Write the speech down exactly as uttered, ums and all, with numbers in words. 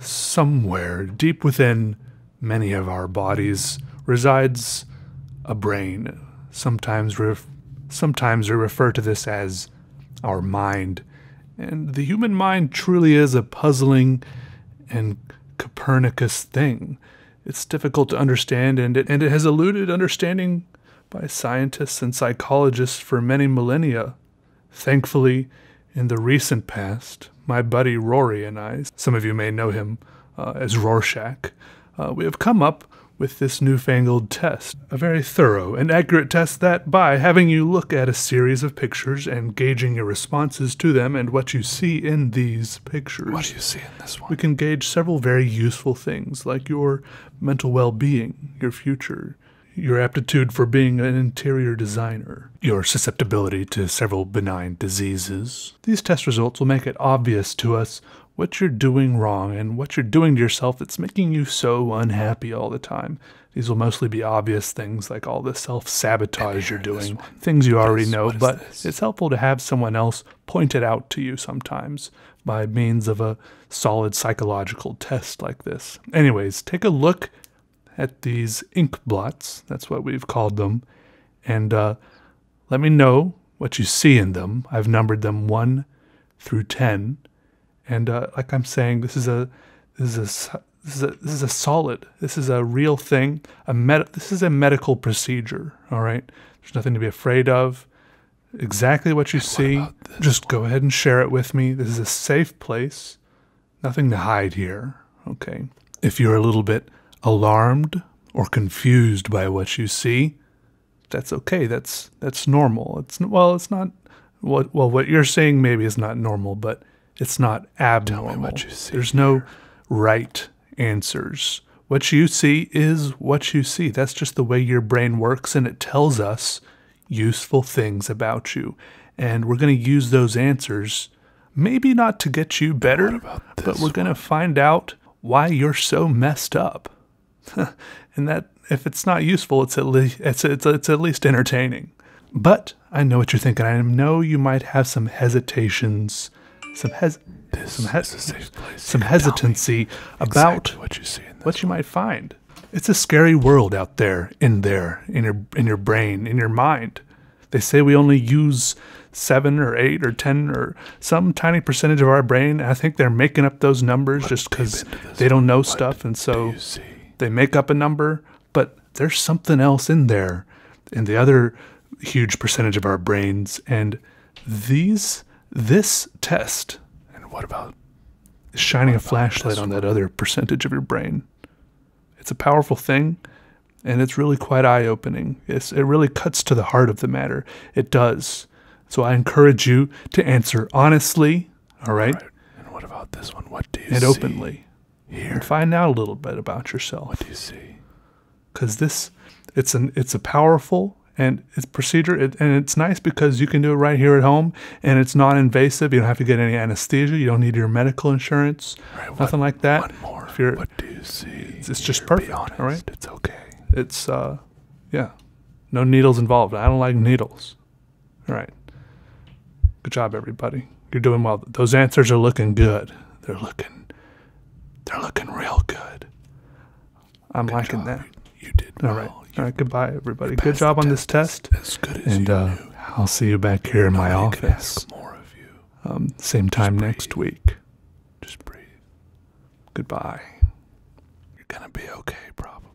somewhere deep within many of our bodies resides a brain. Sometimes we sometimes we refer to this as our mind. And the human mind truly is a puzzling and Copernicus thing. It's difficult to understand, and it, and it has eluded understanding by scientists and psychologists for many millennia. Thankfully, in the recent past, my buddy Rory and I, some of you may know him uh, as Rorschach, uh, we have come up with this newfangled test, a very thorough and accurate test that, by having you look at a series of pictures and gauging your responses to them and what you see in these pictures. What do you see in this one? We can gauge several very useful things, like your mental well-being, your future, your aptitude for being an interior designer, your susceptibility to several benign diseases. These test results will make it obvious to us what you're doing wrong and what you're doing to yourself that's making you so unhappy all the time. These will mostly be obvious things like all the self-sabotage you're doing, things you already know, but it's helpful to have someone else point it out to you sometimes by means of a solid psychological test like this. Anyways, take a look at these ink blots, that's what we've called them, and uh, let me know what you see in them. I've numbered them one through ten. And uh, like I'm saying, this is a this is a this is a this is a solid. This is a real thing. A med This is a medical procedure. All right. There's nothing to be afraid of. Exactly what you see. Just go ahead and share it with me. This is a safe place. Nothing to hide here. Okay. If you're a little bit alarmed or confused by what you see, that's okay. That's that's normal. It's well, it's not what well what you're saying maybe is not normal, but it's not abnormal. Tell me what you see. There's no right answers. What you see is what you see. That's just the way your brain works, and it tells us useful things about you. And we're going to use those answers, maybe not to get you better, but we're going to find out why you're so messed up. And that, if it's not useful, it's at least it's, it's, it's at least entertaining. But I know what you're thinking. I know you might have some hesitations. Some, hes some, hes some hesitancy about exactly what you see in what you one. might find. It's a scary world out there, in there, in your in your brain, in your mind. They say we only use seven or eight or ten or some tiny percentage of our brain. I think they're making up those numbers Let's just because they don't know what stuff, and so they make up a number. But there's something else in there, in the other huge percentage of our brains, and these. This test, and what about shining a flashlight on that other percentage of your brain? It's a powerful thing, and it's really quite eye-opening. It really cuts to the heart of the matter. It does. So I encourage you to answer honestly, all right? All right. And what about this one? What do you see? And openly. Here. And find out a little bit about yourself. What do you see? Because this, it's an, it's a powerful. And it's procedure, it, and it's nice because you can do it right here at home, and it's non-invasive. You don't have to get any anesthesia. You don't need your medical insurance, right, nothing one, like that. One more. If you're, what do you see? It's, it's just perfect. Be honest, all right, it's okay. It's uh, yeah, no needles involved. I don't like needles. All right, good job, everybody. You're doing well. Those answers are looking good. They're looking, they're looking real good. I'm good liking job. that. You did well. All right. All right, goodbye, everybody. Good job on this test. As good as and uh, you I'll see you back here in my office. Ask more of you. Um, same time next week. Just breathe. Goodbye. You're going to be okay, probably.